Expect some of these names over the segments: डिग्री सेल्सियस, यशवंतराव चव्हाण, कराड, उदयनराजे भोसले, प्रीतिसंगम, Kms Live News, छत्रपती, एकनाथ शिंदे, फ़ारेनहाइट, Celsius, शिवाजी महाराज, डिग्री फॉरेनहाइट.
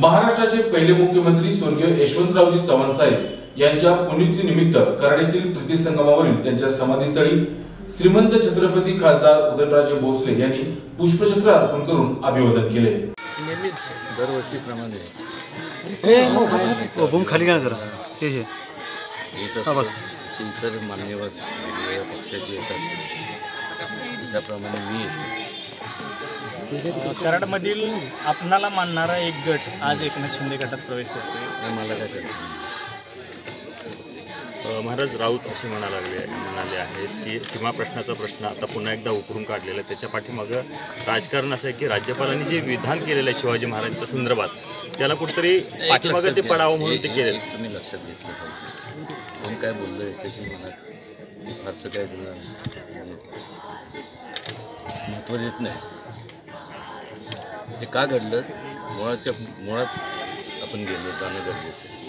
महाराष्ट्राचे पहिले मुख्यमंत्री स्वर्गीय यशवंतरावजी चव्हाण साहेब यांच्या पुण्यतिथीनिमित्त कराडीतील प्रीतिसंगमावरील त्यांच्या समाधीस्थळी श्रीमंत छत्रपती खासदार उदयनराजे भोसले यांनी पुष्पचक्र अर्पण करून अभिवादन केले। इतर मान्यवर पक्षाचे त्याप्रमाणे मी कराडमधील आपणाला मानणारा एक गट आज एकनाथ शिंदे गटात प्रवेश करतोय। मला काय करतो महाराज राऊत असे म्हणाले आहेत की सीमा प्रश्नाचा प्रश्न आता पुन्हा एकदा उकरून काढलेला आहे। त्याच्या पाठीमागं राजकारण असं आहे की राज्यपालांनी जे विधान केलेलं आहे शिवाजी महाराजांच्या संदर्भात त्याला कुठेतरी पाठीमागं ते पडावं म्हणून ते केले। तुम्ही लक्षात घेतलं पाहिजे कोण काय बोललं याच्याशी मला असं काय महत्व देत नाही। हे का घडलं मुळात आपण गेलो जाणं गरजेचं आहे।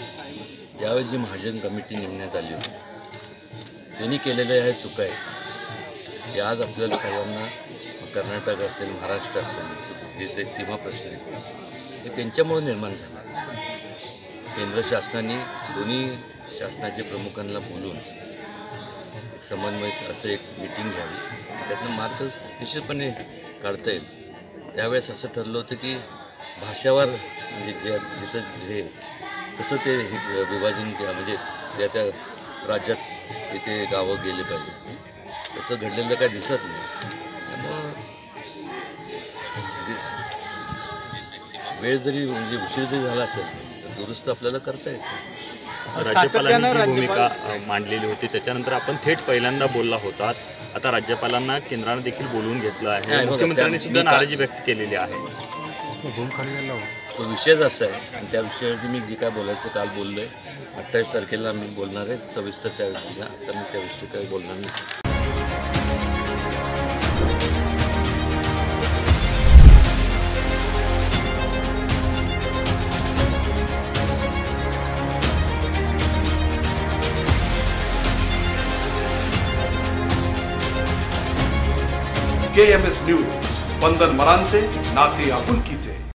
त्यावेळी जी महाजन कमिटी नेमण्यात आली होती त्यांनी केलेल्या ह्या चुका आहे आज आपल्याला सर्वांना कर्नाटक असेल महाराष्ट्र असेल जे जे सीमा प्रश्न असतात हे त्यांच्यामुळे निर्माण झाला। केंद्र शासनाने दोन्ही शासनाच्या प्रमुखांना बोलून समन्वय असं एक मीटिंग घ्यावी त्यातनं मात निश्चितपणे काढता येईल। त्यावेळेस असं ठरलं होतं की भाषावर म्हणजे जे जिथं हे तसं ते विभाजन म्हणजे त्या त्या राज्यात तिथे गावं गेले पाहिजे तसं घडलेलं काय दिसत नाही। त्यामुळं वेळ जरी म्हणजे उशीर जरी झाला असेल तर दुरुस्त आपल्याला करता येते। राज्यपालांनी जी भूमिका मांडलेली होती त्याच्यानंतर आपण थेट पहिल्यांदा बोलला होता। आता राज्यपालांना केंद्राने देखील बोलवून घेतलं आहे। मुख्यमंत्र्यांनी सुद्धा नाराजी व्यक्त केलेली आहे। तो विषयच असा आहे आणि त्या विषयावरती मी जे काय बोलायचं काल बोललो आहे। 28 तारखेला मी बोलणार आहे सविस्तर त्या विषयाला। आता मी त्या विषयी काही बोलणार नाही। KMS न्यूज स्पंदन मरांचे नाते आपुलकीचे।